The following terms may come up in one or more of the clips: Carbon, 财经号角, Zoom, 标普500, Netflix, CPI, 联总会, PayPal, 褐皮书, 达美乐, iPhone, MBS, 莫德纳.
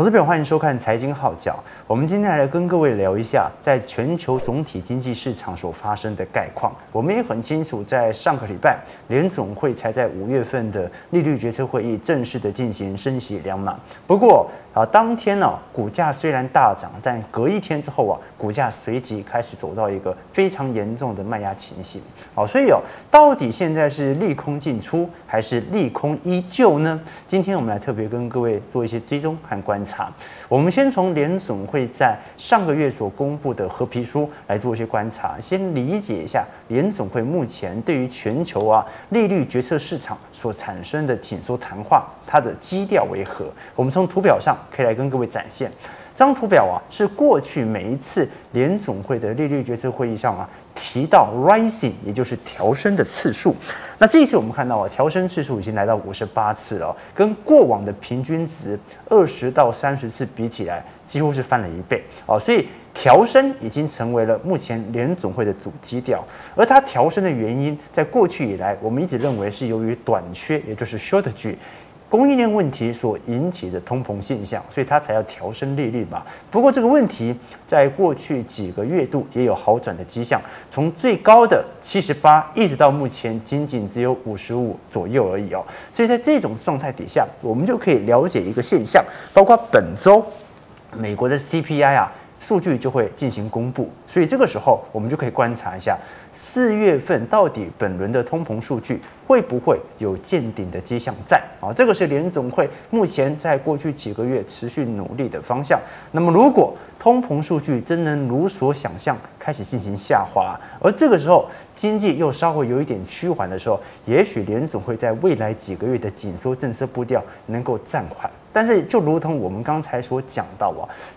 投资朋友，欢迎收看《财经号角》。我们今天来跟各位聊一下，在全球总体经济市场所发生的概况。我们也很清楚，在上个礼拜，联总会才在5月份的利率决策会议正式的进行升息2码。不过啊，当天呢，股价虽然大涨，但隔一天之后啊，股价随即开始走到一个非常严重的卖压情形。好，所以哦，到底现在是利空进出还是利空依旧呢？今天我们来特别跟各位做一些追踪和观察。 我们先从联总会在上个月所公布的褐皮书来做一些观察，先理解一下联总会目前对于全球利率决策市场所产生的紧缩谈话，它的基调为何？我们从图表上可以来跟各位展现。 这张图表是过去每一次联总会的利率决策会议上提到 rising， 也就是调升的次数。那这一次我们看到调升次数已经来到58次了，跟过往的平均值20到30次比起来，几乎是翻了1倍啊。所以调升已经成为了目前联总会的主基调。而它调升的原因，在过去以来我们一直认为是由于短缺，也就是 shortage。 供应链问题所引起的通膨现象，所以它才要调升利率嘛。不过这个问题在过去几个月度也有好转的迹象，从最高的78一直到目前仅仅只有55左右而已哦。所以在这种状态底下，我们就可以了解一个现象，包括本周美国的 CPI 数据就会进行公布，所以这个时候我们就可以观察一下4月份到底本轮的通膨数据会不会有见顶的迹象在啊？这个是联总会目前在过去几个月持续努力的方向。那么如果通膨数据真能如所想象开始进行下滑，而这个时候经济又稍微有一点趋缓的时候，也许联总会在未来几个月的紧缩政策步调能够暂缓。 但是，就如同我们刚才所讲到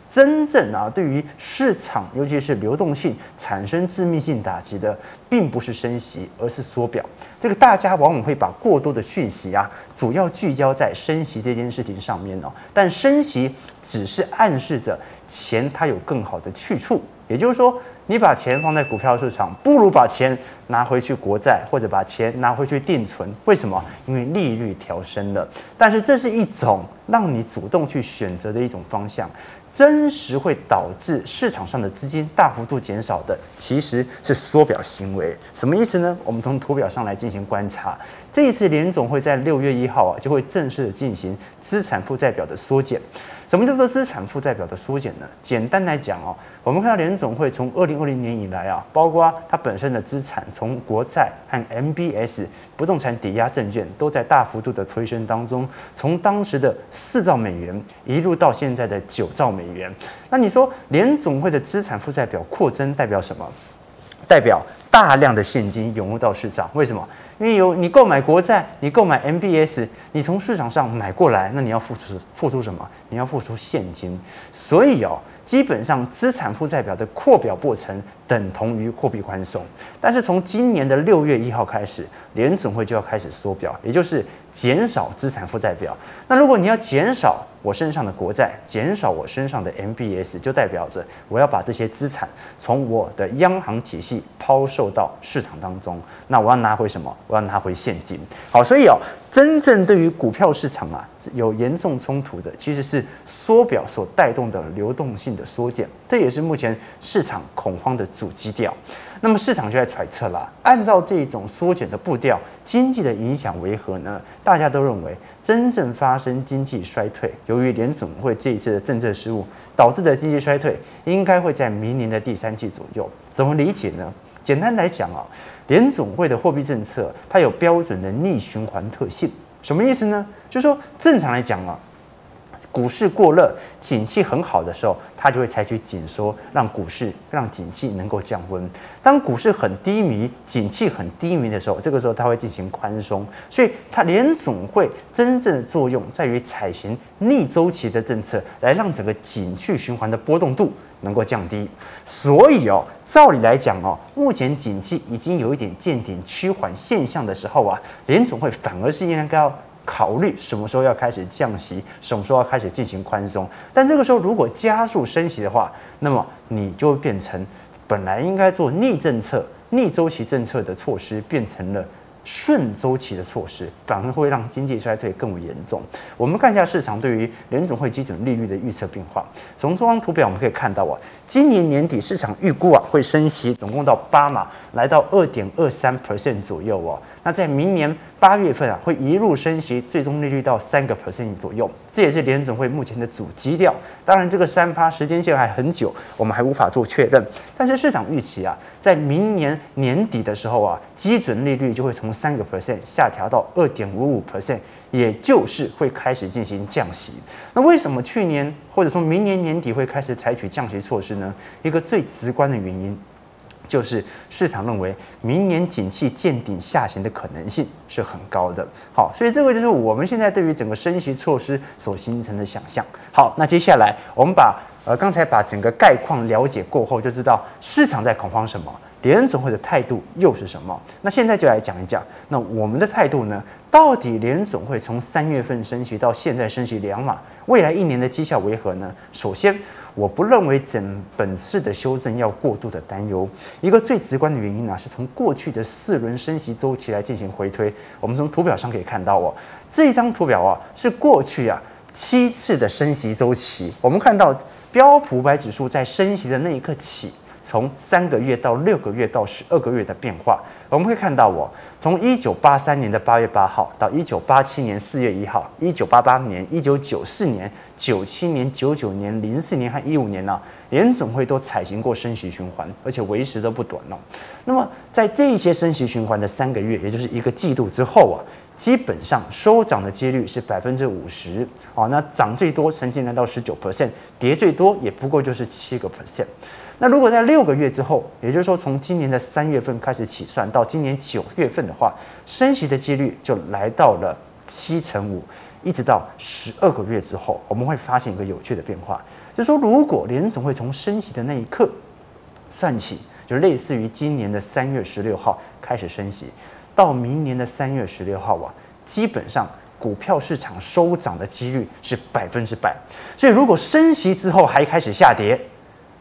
真正对于市场，尤其是流动性产生致命性打击的，并不是升息，而是缩表。这个大家往往会把过多的讯息主要聚焦在升息这件事情上面但升息只是暗示着钱它有更好的去处，也就是说。 你把钱放在股票市场，不如把钱拿回去国债，或者把钱拿回去定存。为什么？因为利率调升了。但是这是一种让你主动去选择的一种方向。真实会导致市场上的资金大幅度减少的，其实是缩表行为。什么意思呢？我们从图表上来进行观察。这一次联总会在6月1号就会正式的进行资产负债表的缩减。 什么叫做资产负债表的缩减呢？简单来讲我们看到联总会从2020年以来包括它本身的资产，从国债和 MBS 不动产抵押证券都在大幅度的推升当中，从当时的4兆美元一路到现在的9兆美元。那你说联总会的资产负债表扩增代表什么？代表大量的现金涌入到市场，为什么？ 因为你购买国债，你购买 MBS， 你从市场上买过来，那你要付出什么？你要付出现金。所以基本上资产负债表的扩表过程等同于货币宽松。但是从今年的6月1号开始，联总会就要开始缩表，也就是减少资产负债表。那如果你要减少我身上的国债，减少我身上的 MBS， 就代表着我要把这些资产从我的央行体系抛售到市场当中。那我要拿回什么？ 我要拿回现金。好，所以真正对于股票市场有严重冲突的，其实是缩表所带动的流动性的缩减，这也是目前市场恐慌的主基调。那么市场就在揣测啦，按照这种缩减的步调，经济的影响为何呢？大家都认为，真正发生经济衰退，由于联总会这一次的政策失误导致的经济衰退，应该会在明年的第3季左右。怎么理解呢？ 简单来讲联总会的货币政策它有标准的逆循环特性，什么意思呢？就是说正常来讲股市过热、景气很好的时候，它就会采取紧缩，让景气能够降温；当股市很低迷、景气很低迷的时候，这个时候它会进行宽松。所以，它联总会真正的作用在于采行逆周期的政策，来让整个景气循环的波动度能够降低。所以照理来讲目前景气已经有一点见顶趋缓现象的时候联总会反而是应该要 考虑什么时候要开始降息，什么时候要开始进行宽松。但这个时候如果加速升息的话，那么你就会变成本来应该做逆政策、逆周期政策的措施，变成了顺周期的措施，反而会让经济衰退更为严重。我们看一下市场对于联总会基准利率的预测变化。从中央图表我们可以看到啊，今年年底市场预估啊会升息，总共到8码，来到 2.23% 左右哦。那在明年8月份啊会一路升息，最终利率到3% 左右。这也是联总会目前的主基调。当然，这个3%时间线还很久，我们还无法做确认。但是市场预期啊，在明年年底的时候啊，基准利率就会从3% 下调到 2.55%， 也就是会开始进行降息。那为什么去年或者说明年年底会开始采取降息措施呢？一个最直观的原因就是市场认为明年景气见顶下行的可能性是很高的。好，所以这个就是我们现在对于整个升息措施所形成的想象。好，那接下来我们刚才把整个概况了解过后，就知道市场在恐慌什么，联总会的态度又是什么。那现在就来讲一讲，那我们的态度呢？到底联总会从3月份升息到现在升息2码，未来1年的绩效为何呢？首先，我不认为本次的修正要过度的担忧。一个最直观的原因呢，是从过去的4轮升息周期来进行回推。我们从图表上可以看到哦，这一张图表啊是过去7次的升息周期，我们看到标普500指数在升息的那一刻起，从3个月到6个月到12个月的变化，我们会看到从1983年的8月8号到1987年4月1号，1988年、1994年、97年、99年、04年和15年呢，联总会都采行过升息循环，而且为时都不短哦。那么在这些升息循环的3个月，也就是1个季度之后啊，基本上收涨的几率是50%哦，那涨最多曾经来到19%，跌最多也不过就是7%。那如果在6个月之后，也就是说从今年的3月份开始起算到今年9月份的话，升息的几率就来到了75%，一直到12个月之后，我们会发现一个有趣的变化，就是说如果联总会从升息的那一刻算起，就类似于今年的3月16号开始升息，到明年的3月16号啊，基本上股票市场收涨的几率是100%。所以如果升息之后还开始下跌，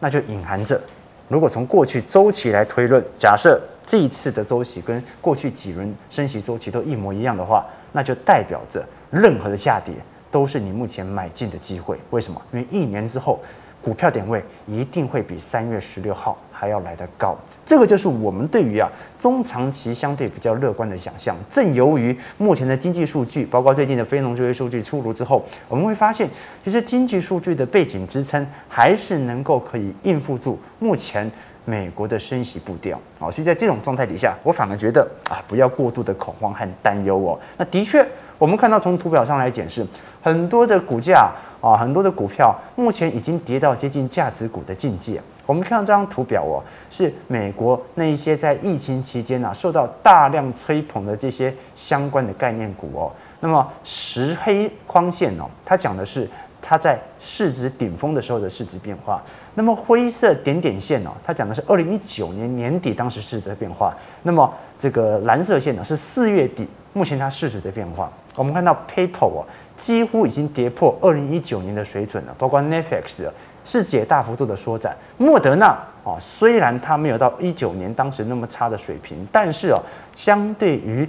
那就隐含着，如果从过去周期来推论，假设这一次的周期跟过去几轮升息周期都一模一样的话，那就代表着任何的下跌都是你目前买进的机会。为什么？因为1年之后，股票点位一定会比3月16号还要来得高。这个就是我们对于中长期相对比较乐观的想象。正由于目前的经济数据，包括最近的非农就业数据出炉之后，我们会发现，其实经济数据的背景支撑还是能够可以应付住目前美国的升息步调啊。所以在这种状态底下，我反而觉得不要过度的恐慌和担忧哦。那的确，我们看到从图表上来解释，很多的股价很多的股票目前已经跌到接近价值股的境界。我们看到这张图表是美国那一些在疫情期间受到大量吹捧的这些相关的概念股哦。那么石黑框线它讲的是它在市值顶峰的时候的市值变化，那么灰色点点线它讲的是2019年年底当时市值的变化，那么这个蓝色线是4月底目前它市值的变化。我们看到 PayPal 几乎已经跌破2019年的水准了，包括 Netflix 市值也大幅度的缩窄，莫德纳虽然它没有到19年当时那么差的水平，但是相对于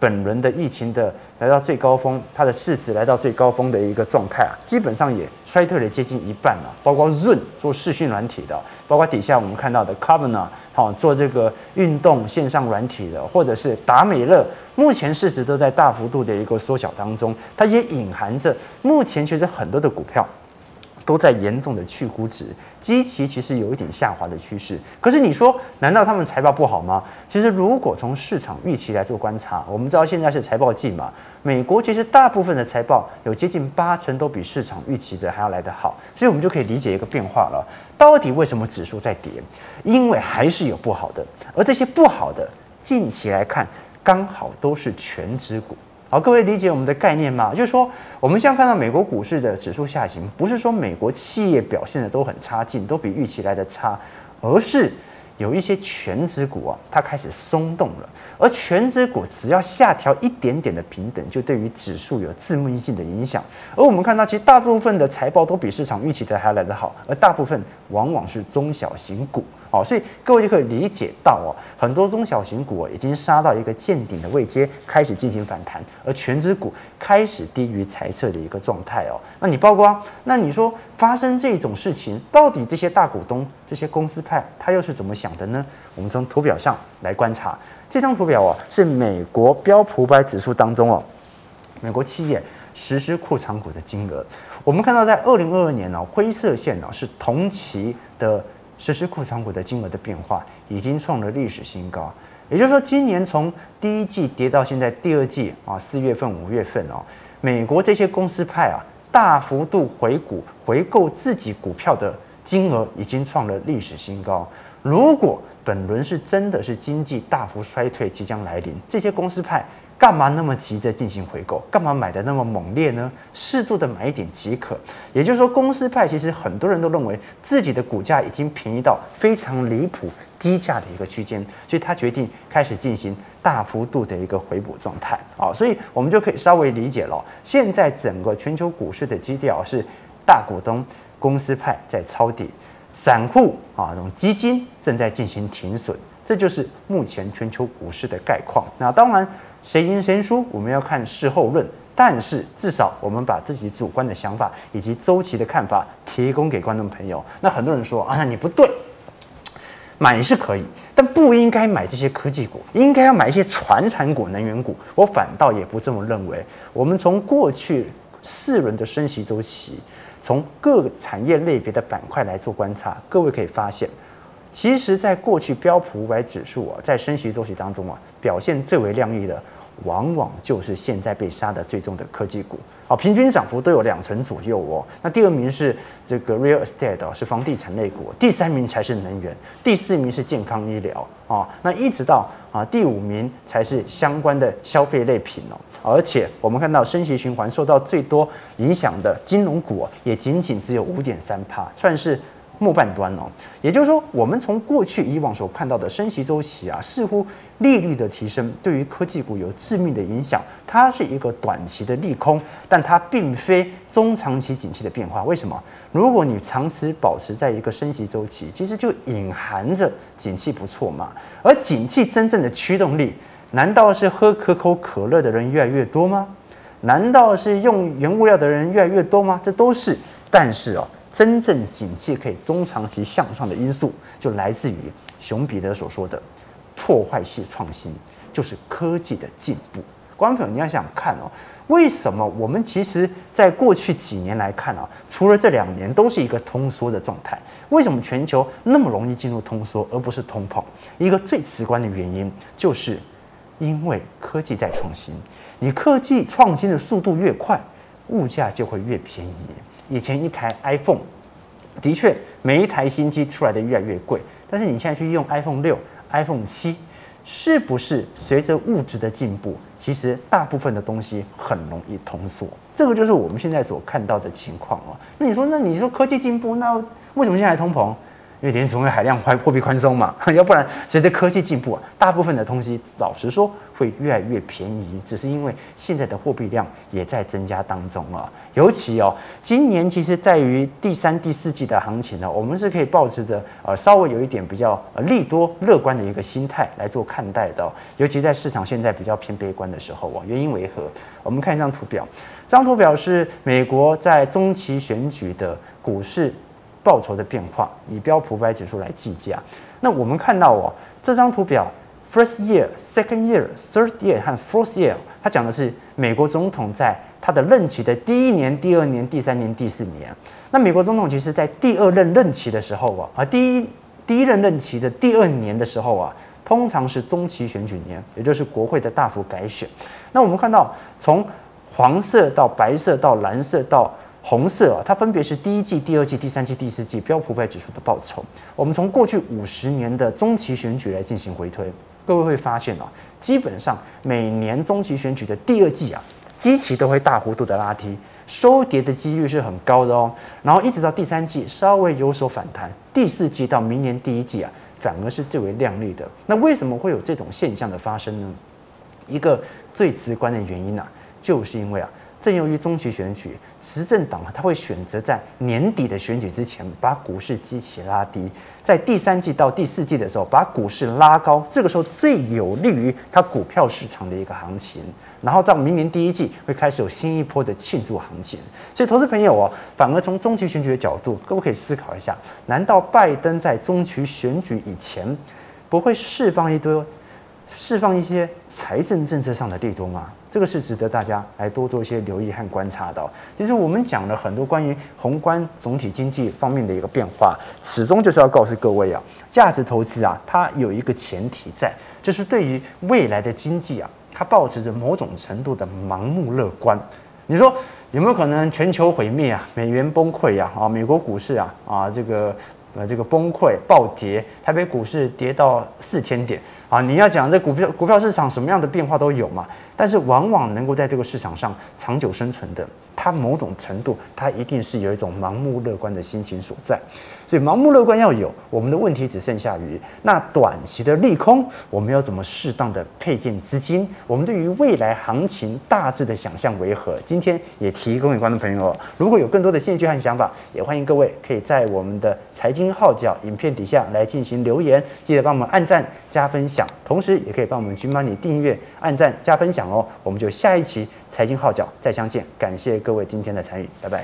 本轮的疫情的来到最高峰，它的市值来到最高峰的一个状态基本上也衰退了接近1半了。包括 Zoom 做视讯软体的，包括底下我们看到的 Carbon 做这个运动线上软体的，或者是达美乐，目前市值都在大幅度的一个缩小当中。它也隐含着目前其实很多的股票都在严重的去估值，基期其实有一点下滑的趋势。可是你说，难道他们财报不好吗？其实如果从市场预期来做观察，我们知道现在是财报季嘛，美国其实大部分的财报有接近80%都比市场预期的还要来得好，所以我们就可以理解一个变化了。到底为什么指数在跌？因为还是有不好的，而这些不好的近期来看，刚好都是全指股。好，各位理解我们的概念吗？就是说，我们现在看到美国股市的指数下行，不是说美国企业表现的都很差劲，都比预期来的差，而是有一些全指股它开始松动了。而全指股只要下调一点点的平等，就对于指数有致命性的影响。而我们看到，其实大部分的财报都比市场预期的还来得好，而大部分往往是中小型股。哦，所以各位就可以理解到哦，很多中小型股已经杀到一个见顶的位阶，开始进行反弹，而全指股开始低于财测的一个状态哦。那你包括那你说发生这种事情，到底这些大股东、这些公司派他又是怎么想的呢？我们从图表上来观察，这张图表哦是美国标普500指数当中哦，美国企业实施库藏股的金额。我们看到在2022年呢，灰色线呢是同期的。 实施库藏股的金额的变化已经创了历史新高，也就是说，今年从第一季跌到现在第二季啊，4月份、5月份哦，美国这些公司派啊，大幅度回购自己股票的金额已经创了历史新高。如果本轮是真的是经济大幅衰退即将来临，这些公司派干嘛那么急着进行回购？干嘛买的那么猛烈呢？适度的买一点即可。也就是说，公司派其实很多人都认为自己的股价已经便宜到非常离谱低价的一个区间，所以他决定开始进行大幅度的一个回补状态啊。所以我们就可以稍微理解了，现在整个全球股市的基调是大股东、公司派在抄底，散户啊，这种基金正在进行停损，这就是目前全球股市的概况。那当然。 谁赢谁输，我们要看事后论。但是至少我们把自己主观的想法以及周期的看法提供给观众朋友。那很多人说啊，那你不对，买是可以，但不应该买这些科技股，应该要买一些传产股、能源股。我反倒也不这么认为。我们从过去4轮的升息周期，从各产业类别的板块来做观察，各位可以发现。 其实，在过去标普500指数啊，在升息周期当中啊，表现最为亮丽的，往往就是现在被杀得最重的科技股啊，平均涨幅都有2成左右哦。那第二名是这个 real estate 啊，是房地产类股；第3名才是能源，第4名是健康医疗啊，那一直到啊第5名才是相关的消费类品哦。 而且我们看到升息循环受到最多影响的金融股啊，也仅仅只有 5.3%， 算是。 末半端哦，也就是说，我们从过去以往所看到的升息周期啊，似乎利率的提升对于科技股有致命的影响，它是一个短期的利空，但它并非中长期景气的变化。为什么？如果你长期保持在一个升息周期，其实就隐含着景气不错嘛。而景气真正的驱动力，难道是喝可口可乐的人越来越多吗？难道是用原物料的人越来越多吗？这都是，但是哦。 真正景气可以中长期向上的因素，就来自于熊彼得所说的破坏式创新，就是科技的进步。观众朋友，你要想看哦，为什么我们其实在过去几年来看啊，除了这2年都是一个通缩的状态，为什么全球那么容易进入通缩而不是通膨？一个最直观的原因，就是因为科技在创新，你科技创新的速度越快，物价就会越便宜。 以前一台 iPhone， 的确每一台新机出来的越来越贵，但是你现在去用 iPhone 6、iPhone 7，是不是随着物质的进步，其实大部分的东西很容易通缩？这个就是我们现在所看到的情况啊。那你说科技进步，那为什么现在还通膨？因为联储会海量货币宽松嘛，要不然随着科技进步啊，大部分的东西老实说会越来越便宜，只是因为现在的货币量也在增加当中啊。尤其哦，今年其实在于第3、第4季的行情呢，我们是可以抱持着稍微有一点比较利多乐观的一个心态来做看待的哦。尤其在市场现在比较偏悲观的时候啊，原因为何？我们看一张图表，这张图表是美国在中期选举的股市。 报酬的变化，以标普500指数来计价。那我们看到哦，这张图表 ，first year、second year、third year 和 fourth year， 它讲的是美国总统在他的任期的第1年、第2年、第3年、第4年。那美国总统其实在第2任任期的时候啊，第一任任期的第2年的时候啊，通常是中期选举年，也就是国会的大幅改选。那我们看到，从黄色到白色到蓝色到 红色啊，它分别是第1季、第2季、第3季、第4季标普500指数的报酬。我们从过去50年的中期选举来进行回推，各位会发现啊，基本上每年中期选举的第2季啊，基期都会大幅度的拉低，收跌的几率是很高的哦。然后一直到第3季稍微有所反弹，第4季到明年第1季啊，反而是最为亮丽的。那为什么会有这种现象的发生呢？一个最直观的原因啊，就是因为啊。正由于中期选举，执政党他会选择在年底的选举之前把股市基期拉低，在第三季到第四季的时候把股市拉高，这个时候最有利于它股票市场的一个行情。然后到明年第一季会开始有新一波的庆祝行情。所以投资朋友哦，反而从中期选举的角度，各位可以思考一下，难道拜登在中期选举以前不会释放一些财政政策上的利多吗？这个是值得大家来多做一些留意和观察的。其实我们讲了很多关于宏观总体经济方面的一个变化，始终就是要告诉各位啊，价值投资啊，它有一个前提在，就是对于未来的经济啊，它抱持着某种程度的盲目乐观。你说有没有可能全球毁灭啊？美元崩溃啊？啊，美国股市啊，这个崩溃暴跌，台北股市跌到4000点啊！你要讲这股票市场什么样的变化都有嘛，但是往往能够在这个市场上长久生存的，它某种程度它一定是有一种盲目乐观的心情所在。所以盲目乐观要有，我们的问题只剩下于那短期的利空，我们要怎么适当的配件资金？我们对于未来行情大致的想象为何？今天也提供给观众朋友，如果有更多的兴趣和想法，也欢迎各位可以在我们的财经号角影片底下来进行留言，记得帮我们按赞加分享，同时也可以帮我们群帮你订阅、按赞加分享哦。我们就下一期财经号角再相见，感谢各位今天的参与，拜拜。